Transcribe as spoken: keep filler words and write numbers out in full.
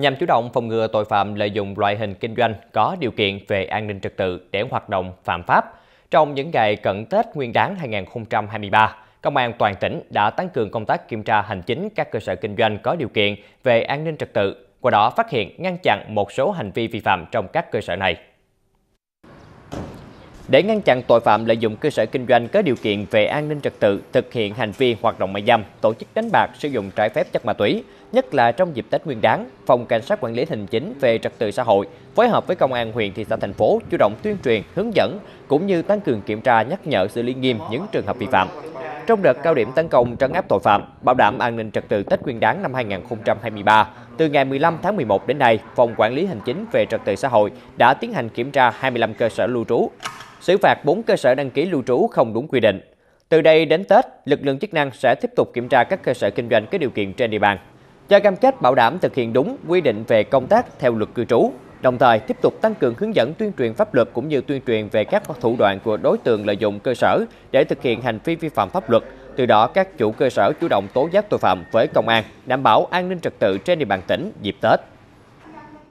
nhằm chủ động phòng ngừa tội phạm lợi dụng loại hình kinh doanh có điều kiện về an ninh trật tự để hoạt động phạm pháp. Trong những ngày cận Tết Nguyên đán hai nghìn không trăm hai mươi ba, Công an toàn tỉnh đã tăng cường công tác kiểm tra hành chính các cơ sở kinh doanh có điều kiện về an ninh trật tự, qua đó phát hiện ngăn chặn một số hành vi vi phạm trong các cơ sở này. Để ngăn chặn tội phạm lợi dụng cơ sở kinh doanh có điều kiện về an ninh trật tự thực hiện hành vi hoạt động mại dâm, tổ chức đánh bạc, sử dụng trái phép chất ma túy, nhất là trong dịp Tết Nguyên đán, Phòng Cảnh sát Quản lý Hành chính về Trật tự xã hội phối hợp với Công an huyện, thị xã, thành phố chủ động tuyên truyền, hướng dẫn cũng như tăng cường kiểm tra, nhắc nhở, xử lý nghiêm những trường hợp vi phạm. Trong đợt cao điểm tấn công trấn áp tội phạm, bảo đảm an ninh trật tự Tết Nguyên đán năm hai nghìn không trăm hai mươi ba, từ ngày mười lăm tháng mười một đến nay, Phòng Quản lý Hành chính về Trật tự xã hội đã tiến hành kiểm tra hai mươi lăm cơ sở lưu trú, xử phạt bốn cơ sở đăng ký lưu trú không đúng quy định. Từ đây đến Tết, lực lượng chức năng sẽ tiếp tục kiểm tra các cơ sở kinh doanh có điều kiện trên địa bàn, cho cam kết bảo đảm thực hiện đúng quy định về công tác theo luật cư trú, đồng thời tiếp tục tăng cường hướng dẫn tuyên truyền pháp luật cũng như tuyên truyền về các thủ đoạn của đối tượng lợi dụng cơ sở để thực hiện hành vi vi phạm pháp luật. Từ đó, các chủ cơ sở chủ động tố giác tội phạm với công an, đảm bảo an ninh trật tự trên địa bàn tỉnh dịp Tết.